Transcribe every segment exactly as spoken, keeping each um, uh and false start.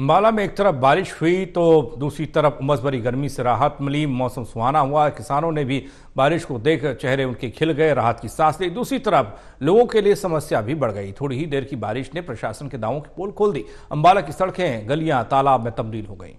अंबाला में एक तरफ बारिश हुई तो दूसरी तरफ उमस भरी गर्मी से राहत मिली। मौसम सुहाना हुआ, किसानों ने भी बारिश को देख चेहरे उनके खिल गए, राहत की सांस ली। दूसरी तरफ लोगों के लिए समस्या भी बढ़ गई। थोड़ी ही देर की बारिश ने प्रशासन के दावों की पोल खोल दी। अंबाला की सड़कें, गलियां तालाब में तब्दील हो गईं।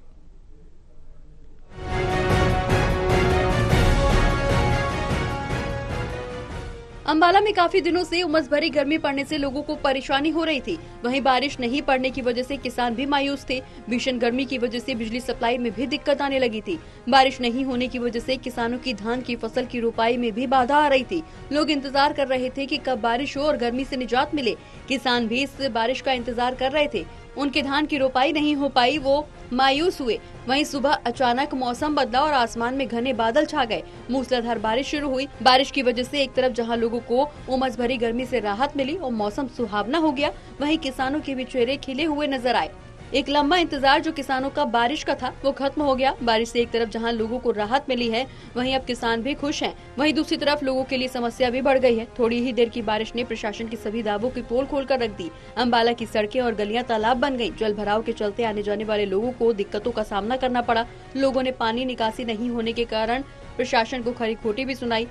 अंबाला में काफी दिनों से उमस भरी गर्मी पड़ने से लोगों को परेशानी हो रही थी। वहीं बारिश नहीं पड़ने की वजह से किसान भी मायूस थे। भीषण गर्मी की वजह से बिजली सप्लाई में भी दिक्कत आने लगी थी। बारिश नहीं होने की वजह से किसानों की धान की फसल की रोपाई में भी बाधा आ रही थी। लोग इंतजार कर रहे थे कि कब बारिश हो और गर्मी से निजात मिले। किसान भी इस बारिश का इंतजार कर रहे थे। उनके धान की रोपाई नहीं हो पाई, वो मायूस हुए। वहीं सुबह अचानक मौसम बदला और आसमान में घने बादल छा गए। मूसलाधार बारिश शुरू हुई। बारिश की वजह से एक तरफ जहां लोगों को उमस भरी गर्मी से राहत मिली और मौसम सुहावना हो गया, वहीं किसानों के भी चेहरे खिले हुए नजर आए। एक लंबा इंतजार जो किसानों का बारिश का था, वो खत्म हो गया। बारिश से एक तरफ जहां लोगों को राहत मिली है, वहीं अब किसान भी खुश हैं। वहीं दूसरी तरफ लोगों के लिए समस्या भी बढ़ गई है। थोड़ी ही देर की बारिश ने प्रशासन के सभी दावों की पोल खोल कर रख दी। अंबाला की सड़कें और गलियां तालाब बन गयी। जल भराव के चलते आने जाने वाले लोगों को दिक्कतों का सामना करना पड़ा। लोगों ने पानी निकासी नहीं होने के कारण प्रशासन को खरी खोटी भी सुनाई।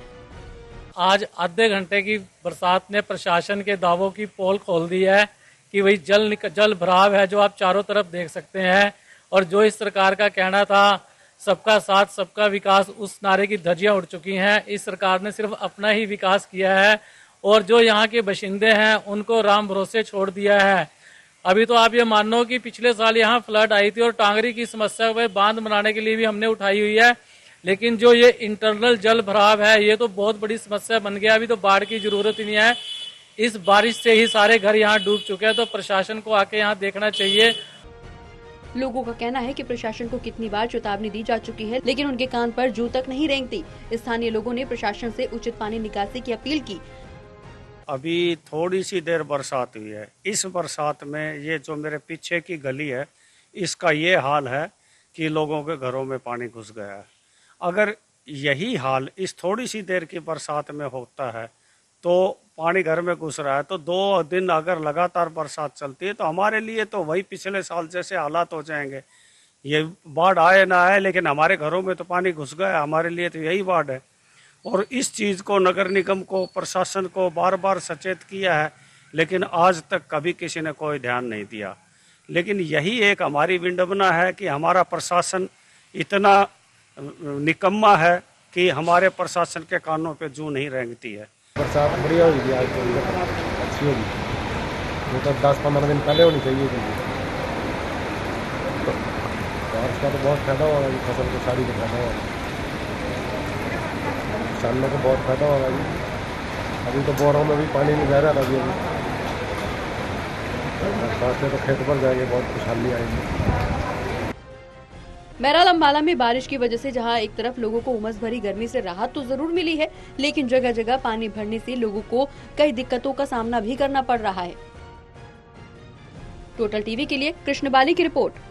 आज आधे घंटे की बरसात ने प्रशासन के दावों की पोल खोल दी है कि वही जल जल भराव है जो आप चारों तरफ देख सकते हैं। और जो इस सरकार का कहना था सबका साथ सबका विकास, उस नारे की धज्जियां उड़ चुकी हैं। इस सरकार ने सिर्फ अपना ही विकास किया है और जो यहाँ के बशिंदे हैं उनको राम भरोसे छोड़ दिया है। अभी तो आप ये मानो कि पिछले साल यहाँ फ्लड आई थी और टांगरी की समस्या पर बांध बनाने के लिए भी हमने उठाई हुई है, लेकिन जो ये इंटरनल जल भराव है ये तो बहुत बड़ी समस्या बन गया। अभी तो बाढ़ की जरूरत ही नहीं है। इस बारिश से ही सारे घर यहाँ डूब चुके हैं, तो प्रशासन को आके यहाँ देखना चाहिए। लोगों का कहना है कि प्रशासन को कितनी बार चेतावनी दी जा चुकी है, लेकिन उनके कान पर जू तक नहीं रेंगती। स्थानीय लोगों ने प्रशासन से उचित पानी निकासी की अपील की। अभी थोड़ी सी देर बरसात हुई है। इस बरसात में ये जो मेरे पीछे की गली है, इसका ये हाल है कि लोगों के घरों में पानी घुस गया है। अगर यही हाल इस थोड़ी सी देर की बरसात में होता है तो पानी घर में घुस रहा है, तो दो दिन अगर लगातार बरसात चलती है तो हमारे लिए तो वही पिछले साल जैसे हालात हो जाएंगे। ये बाढ़ आए ना आए, लेकिन हमारे घरों में तो पानी घुस गया, हमारे लिए तो यही बाढ़ है। और इस चीज़ को नगर निगम को, प्रशासन को बार बार सचेत किया है, लेकिन आज तक कभी किसी ने कोई ध्यान नहीं दिया। लेकिन यही एक हमारी विडंबना है कि हमारा प्रशासन इतना निकम्मा है कि हमारे प्रशासन के कानों पर जू नहीं रेंगती है। बरसात बढ़िया हुई थी, आज तो अच्छी होगी। वो तो दस पंद्रह दिन पहले होनी चाहिए थी। बारिश का तो बहुत फायदा होगा जी, फसल को सारी को फायदा होगा, किसानों को बहुत फायदा होगा जी। अभी तो बोरों में भी पानी नहीं जा रहा था, अभी अभी बरसात से तो खेत पर जाएंगे, बहुत खुशहाली आएगी। बहरहाल अंबाला में बारिश की वजह से जहां एक तरफ लोगों को उमस भरी गर्मी से राहत तो जरूर मिली है, लेकिन जगह जगह पानी भरने से लोगों को कई दिक्कतों का सामना भी करना पड़ रहा है। टोटल टीवी के लिए कृष्ण बाली की रिपोर्ट।